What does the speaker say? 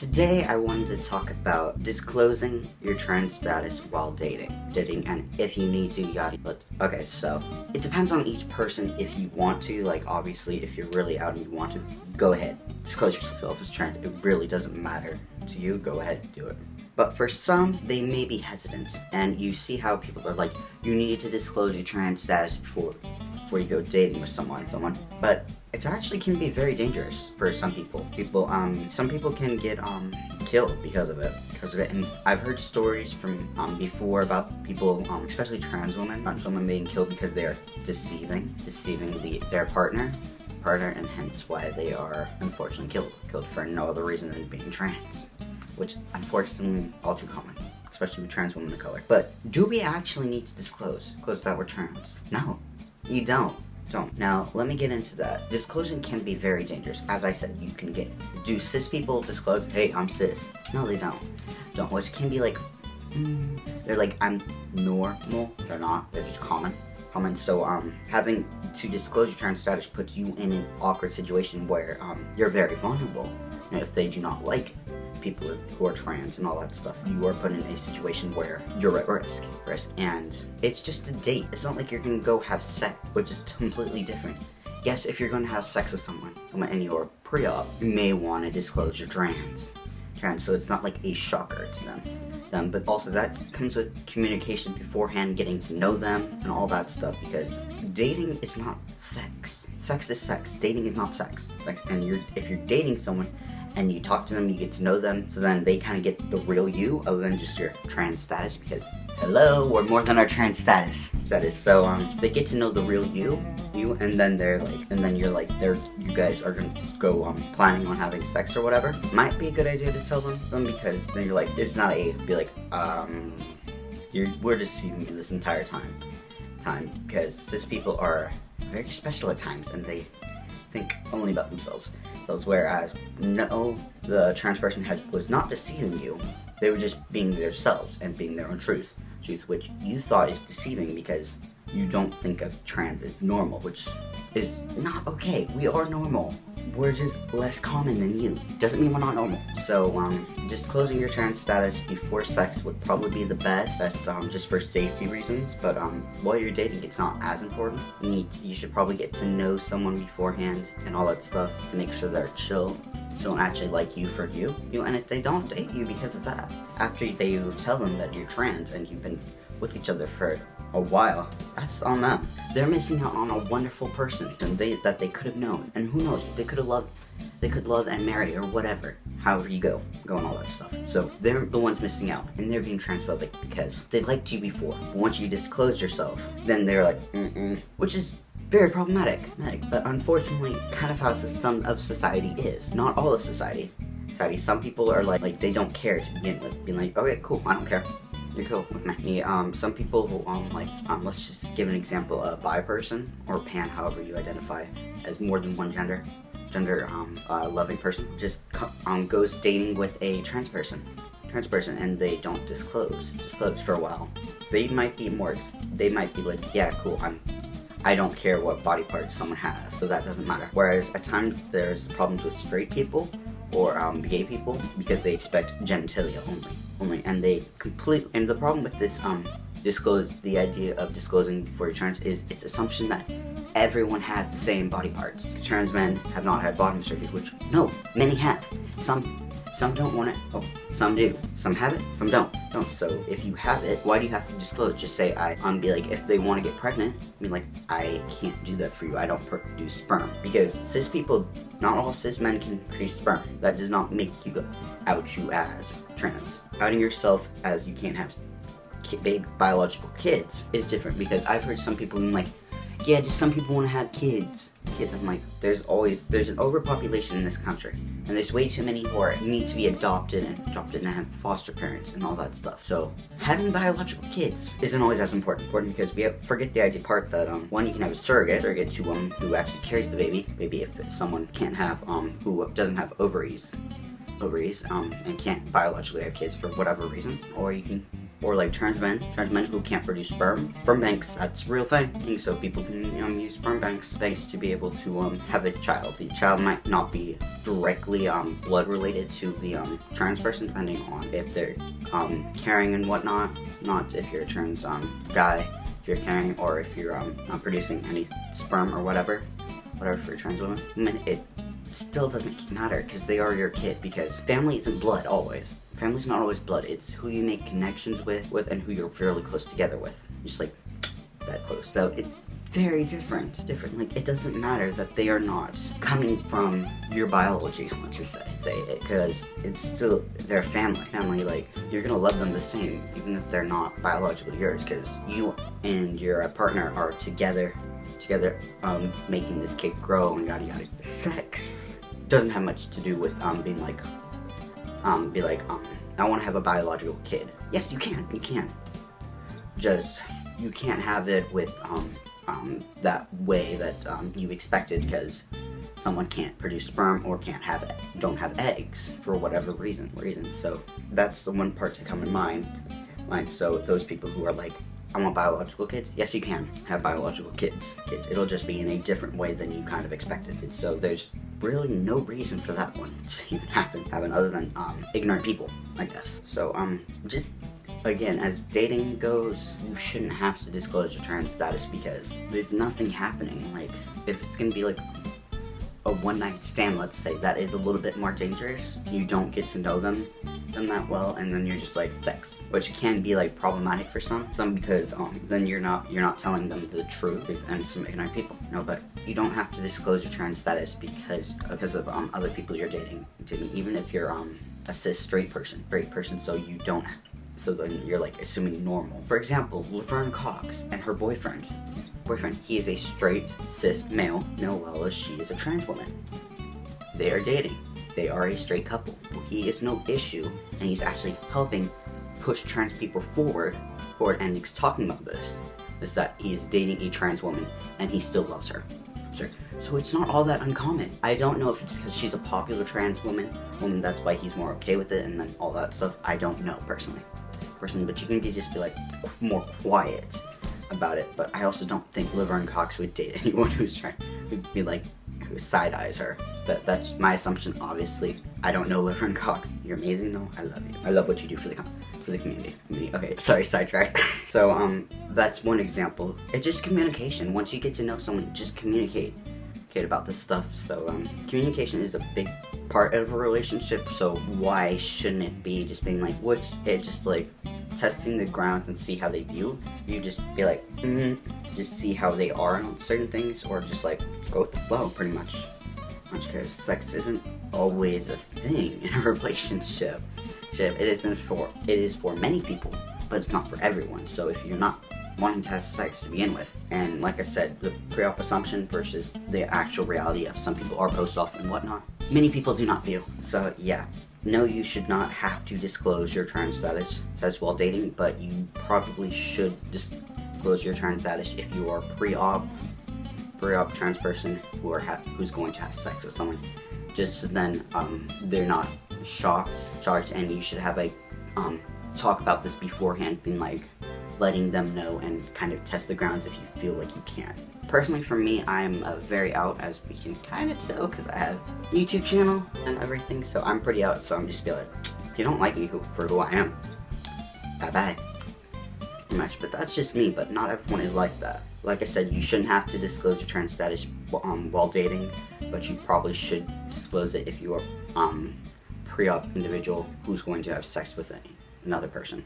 Today I wanted to talk about disclosing your trans status while dating, and if you need to, yada. But okay, so it depends on each person if you want to. Like, obviously, if you're really out and you want to, go ahead, disclose yourself as trans. It really doesn't matter to you. Go ahead, do it. But for some, they may be hesitant, and you see how people are like, you need to disclose your trans status before you go dating with someone. But it actually can be very dangerous for some people. Some people can get killed because of it. And I've heard stories from before about people, especially trans women, someone being killed because they are deceiving their partner, and hence why they are unfortunately killed for no other reason than being trans, which unfortunately all too common, especially with trans women of color. But do we actually need to disclose that we're trans? No, you don't. Now, let me get into that. Disclosing can be very dangerous. As I said, you can get... Do cis people disclose, hey, I'm cis? No, they don't, which can be like... They're like, I'm normal. They're not. They're just common. So, having to disclose your trans status puts you in an awkward situation where, you're very vulnerable. And if they do not like people who are trans and all that stuff, you are put in a situation where you're at risk, and it's just a date. It's not like you're gonna go have sex, which is completely different. Yes, if you're gonna have sex with someone and you're pre-op, you may want to disclose your trans, so it's not like a shocker to them, but also that comes with communication beforehand, getting to know them and all that stuff, because dating is not sex. Sex is sex. Dating is not sex. And if you're dating someone, and you talk to them, you get to know them, so then they kind of get the real you, other than just your trans status, because, hello, we're more than our trans status. So, they get to know the real you, and then you guys are gonna go, planning on having sex or whatever. Might be a good idea to tell them, because then you're like, it's not a, be like, we're deceiving you this entire time, because cis people are very special at times, and they think only about themselves. Whereas, no, the trans person was not deceiving you. They were just being themselves and being their own truth, which you thought is deceiving because you don't think of trans as normal, which is not okay. We are normal. We're just less common than you. Doesn't mean we're not normal. So, disclosing your trans status before sex would probably be the best, just for safety reasons. But, while you're dating, it's not as important. You should probably get to know someone beforehand and all that stuff to make sure they're chill and actually like you for you. And if they don't date you because of that, after they tell them that you're trans and you've been with each other for a while, that's on them. They're missing out on a wonderful person that they could have known, and who knows, they could have loved, they could love and marry or whatever, however you go and all that stuff. So they're the ones missing out, and they're being transphobic because they liked you before. But once you disclose yourself, then they're like, which is very problematic, but unfortunately kind of how some of society is. Not all of society. Some people are like they don't care to begin with, being like, okay, cool, I don't care. You're cool with me. Some people who, let's just give an example, a bi person, or pan, however you identify, as more than one gender loving person, just goes dating with a trans person, and they don't disclose for a while. They might be like, yeah, cool, I don't care what body parts someone has, so that doesn't matter. Whereas at times there's problems with straight people, or gay people, because they expect genitalia only, and they and the problem with this the idea of disclosing before you're trans is its assumption that everyone has the same body parts. Trans men have not had bottom surgery, which no, many have. Some don't want it. Oh, some do. Some have it. Some don't. So if you have it, why do you have to disclose? Just say be like, if they want to get pregnant, be like, I can't do that for you. I don't produce sperm, because cis people, not all cis men can produce sperm. That does not make you out you as trans. Outing yourself as you can't have big biological kids is different, because I've heard some people being like, yeah, just some people want to have kids. I'm like, there's an overpopulation in this country, and there's way too many who need to be adopted and have foster parents and all that stuff. So having biological kids isn't always as important, because we forget the idea part that one, you can have a surrogate to one who actually carries the baby. Maybe if someone can't have who doesn't have ovaries and can't biologically have kids for whatever reason, or you can or like trans men who can't produce sperm. Sperm banks, that's a real thing. So people can use sperm banks to be able to have a child. The child might not be directly blood related to the trans person, depending on if they're carrying and whatnot. Not if you're a trans guy, if you're carrying, or if you're not producing any sperm or whatever for a trans woman. I mean, it still doesn't matter because they are your kid, because family isn't blood always. Family's not always blood, it's who you make connections with and who you're fairly close together with. Just like that close. So it's very different. Like, it doesn't matter that they are not coming from your biology, let's just say it, because it's still their family. Family, like, you're gonna love them the same, even if they're not biologically yours, because you and your partner are together, making this kid grow and yada yada. Sex doesn't have much to do with being like, I want to have a biological kid. Yes, you can. Just, you can't have it with, that way that, you expected, because someone can't produce sperm or don't have eggs for whatever reason. So, that's the one part to come in mind. Right, so those people who are like, I want biological kids. Yes, you can have biological kids. It'll just be in a different way than you kind of expected. And so there's really no reason for that one to even happen other than ignorant people like this. So just again, as dating goes, you shouldn't have to disclose your trans status because there's nothing happening. Like, if it's gonna be like a one-night stand, let's say, that is a little bit more dangerous. You don't get to know them that well, and then you're just like sex, which can be like problematic for some because then you're not telling them the truth, and some ignorant people. No, but you don't have to disclose your trans status because of other people you're dating, even if you're a cis straight person. So you don't. So then you're like assuming normal. For example, Laverne Cox and her boyfriend, he is a straight cis male, Noelle, as she is a trans woman. They are dating. They are a straight couple. He is no issue, and he's actually helping push trans people forward, and he's talking about this, is that he's dating a trans woman, and he still loves her. So it's not all that uncommon. I don't know if it's because she's a popular trans woman, that's why he's more okay with it, and then all that stuff. I don't know, personally, but you can just be like, more quiet about it. But I also don't think Laverne Cox would date anyone who side eyes her. That's my assumption, obviously. I don't know Laverne Cox. You're amazing though. I love you. I love what you do for the community. Okay, sorry, sidetracked. So that's one example. It's just communication. Once you get to know someone, just communicate about this stuff. So communication is a big part of a relationship. So why shouldn't it be just being like, testing the grounds and see how they view you? Just be like, just see how they are on certain things, or just like go with the flow, pretty much. Because sex isn't always a thing in a relationship. It is for many people, but it's not for everyone. So if you're not wanting to have sex to begin with, and like I said, the pre-op assumption versus the actual reality of some people are post-op and whatnot, many people do not view. So yeah. No, you should not have to disclose your trans status while dating, but you probably should disclose your trans status if you are pre-op trans person who's going to have sex with someone. Just so then they're not shocked, and you should have a talk about this beforehand, being like letting them know and kind of test the grounds if you feel like you can't. Personally, for me, I'm very out, as we can kind of tell, because I have a YouTube channel and everything, so I'm pretty out, so I'm just be like, if you don't like me for who I am, bye-bye. But that's just me, but not everyone is like that. Like I said, you shouldn't have to disclose your trans status while dating, but you probably should disclose it if you are pre-op individual who's going to have sex with another person.